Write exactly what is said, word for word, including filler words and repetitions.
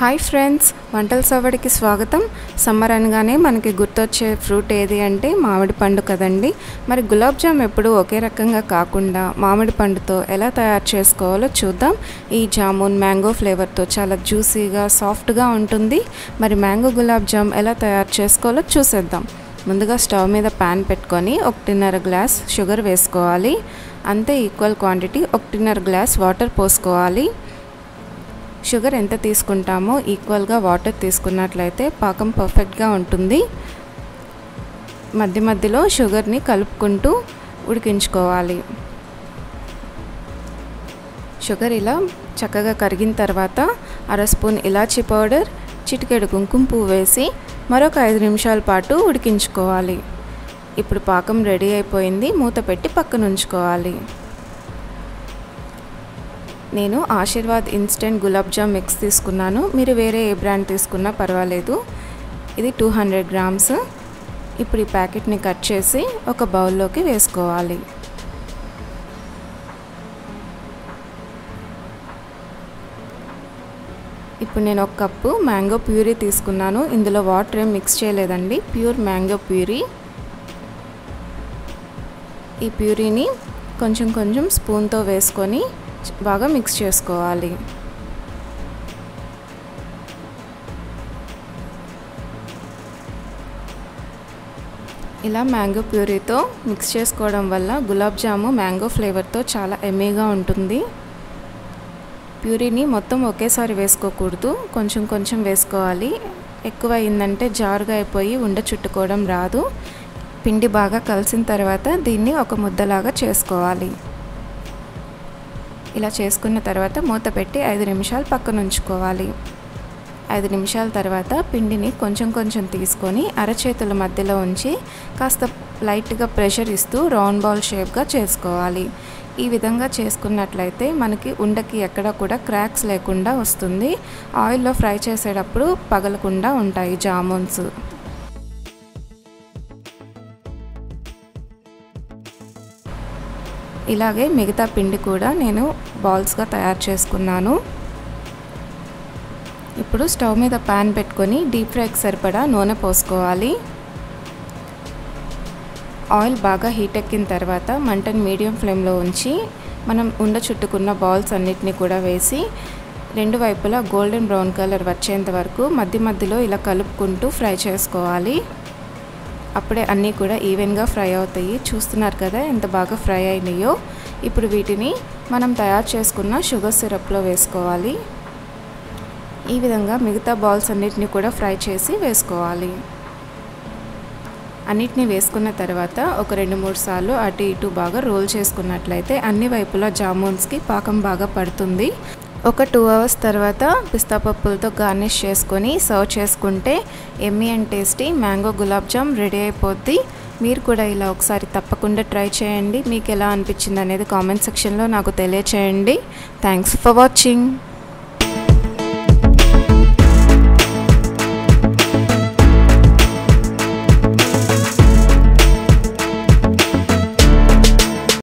Hi friends, వంటల సవడికి స్వాగతం. Summer అనగానే మనకి గుర్తొచ్చే ఫ్రూట్ ఏది అంటే మామిడి పండు కదండి. మరి గులాబ్ జామ్ ఎప్పుడు ఒకే రకంగా కాకుండా మామిడి పండుతో ఎలా తయారు చేసుకోవాలో చూద్దాం. ఈ జామున్ మ్యాంగో ఫ్లేవర్తో చాలా జ్యూసీగా సాఫ్ట్గా ఉంటుంది. మరి మ్యాంగో గులాబ్ జామ్ ఎలా తయారు చేసుకోవాలో చూసేద్దాం. ముందుగా స్టవ్ మీద ప్యాన్ పెట్టుకొని ఒకటిన్నర గ్లాస్ షుగర్ వేసుకోవాలి. అంతే ఈక్వల్ క్వాంటిటీ ఒకటిన్నర గ్లాస్ వాటర్ పోసుకోవాలి. షుగర్ ఎంత తీసుకుంటామో ఈక్వల్గా వాటర్ తీసుకున్నట్లయితే పాకం పర్ఫెక్ట్గా ఉంటుంది. మధ్య మధ్యలో షుగర్ని కలుపుకుంటూ ఉడికించుకోవాలి. షుగర్ ఇలా చక్కగా కరిగిన తర్వాత అర స్పూన్ ఇలాచీ పౌడర్, చిటికెడు కుంకుమ పువ్వు వేసి మరొక ఐదు నిమిషాల పాటు ఉడికించుకోవాలి. ఇప్పుడు పాకం రెడీ అయిపోయింది. మూత పెట్టి పక్కన ఉంచుకోవాలి. నేను Aashirvaad instant gulab jam mix తీసుకున్నాను. మీరు వేరే ఏ బ్రాండ్ తీసుకున్నా పర్వాలేదు. ఇది టూ హండ్రెడ్ గ్రామ్స్. ఇప్పుడు ఈ ప్యాకెట్ని కట్ చేసి ఒక బౌల్లోకి వేసుకోవాలి. ఇప్పుడు నేను ఒక కప్పు మ్యాంగో ప్యూరీ తీసుకున్నాను. ఇందులో వాటర్ ఏం మిక్స్ చేయలేదండి, ప్యూర్ మ్యాంగో ప్యూరీ. ఈ ప్యూరీని కొంచెం కొంచెం స్పూన్తో వేసుకొని బాగా మిక్స్ చేసుకోవాలి. ఇలా మ్యాంగో ప్యూరీతో మిక్స్ చేసుకోవడం వల్ల గులాబ్ జాము మ్యాంగో ఫ్లేవర్తో చాలా ఎమ్మీగా ఉంటుంది. ప్యూరీని మొత్తం ఒకేసారి వేసుకోకూడదు, కొంచెం కొంచెం వేసుకోవాలి. ఎక్కువ అయిందంటే జారుగా అయిపోయి ఉండ చుట్టుకోవడం రాదు. పిండి బాగా కలిసిన తర్వాత దీన్ని ఒక ముద్దలాగా చేసుకోవాలి. ఇలా చేసుకున్న తర్వాత మూత పెట్టి ఐదు నిమిషాలు పక్కన ఉంచుకోవాలి. ఐదు నిమిషాల తర్వాత పిండిని కొంచెం కొంచెం తీసుకొని అరచేతుల మధ్యలో ఉంచి కాస్త లైట్గా ప్రెషర్ ఇస్తూ రౌండ్ బాల్ షేప్గా చేసుకోవాలి. ఈ విధంగా చేసుకున్నట్లయితే మనకి ఉండకి ఎక్కడ కూడా క్రాక్స్ లేకుండా వస్తుంది. ఆయిల్లో ఫ్రై చేసేటప్పుడు పగలకుండా ఉంటాయి జామున్స్. ఇలాగే మిగతా పిండి కూడా నేను బాల్స్గా తయారు చేసుకున్నాను. ఇప్పుడు స్టవ్ మీద ప్యాన్ పెట్టుకొని డీప్ ఫ్రైకి సరిపడా నూనె పోసుకోవాలి. ఆయిల్ బాగా హీట్ ఎక్కిన తర్వాత మంటను మీడియం ఫ్లేమ్లో ఉంచి మనం ఉండ చుట్టుకున్న బాల్స్ అన్నిటిని కూడా వేసి రెండు వైపులా గోల్డెన్ బ్రౌన్ కలర్ వచ్చేంత వరకు మధ్య మధ్యలో ఇలా కలుపుకుంటూ ఫ్రై చేసుకోవాలి. అప్పుడే అన్నీ కూడా ఈవెన్గా ఫ్రై అవుతాయి. చూస్తున్నారు కదా ఎంత బాగా ఫ్రై అయినాయో. ఇప్పుడు వీటిని మనం తయారు చేసుకున్న షుగర్ సిరప్లో వేసుకోవాలి. ఈ విధంగా మిగతా బాల్స్ అన్నిటిని కూడా ఫ్రై చేసి వేసుకోవాలి. అన్నిటిని వేసుకున్న తర్వాత ఒక రెండు మూడు సార్లు అటు ఇటు బాగా రోల్ చేసుకున్నట్లయితే అన్ని వైపులా జామున్స్కి పాకం బాగా పడుతుంది. ఒక టూ అవర్స్ తర్వాత పిస్తా పప్పులతో గార్నిష్ చేసుకొని సర్వ్ చేసుకుంటే yummy and tasty mango gulab jam ready అయిపోద్ది. మీరు కూడా ఇలా ఒకసారి తప్పకుండా ట్రై చేయండి. మీకు ఎలా అనిపించింది అనేది కామెంట్ సెక్షన్లో నాకు తెలియచేయండి. Thanks for watching.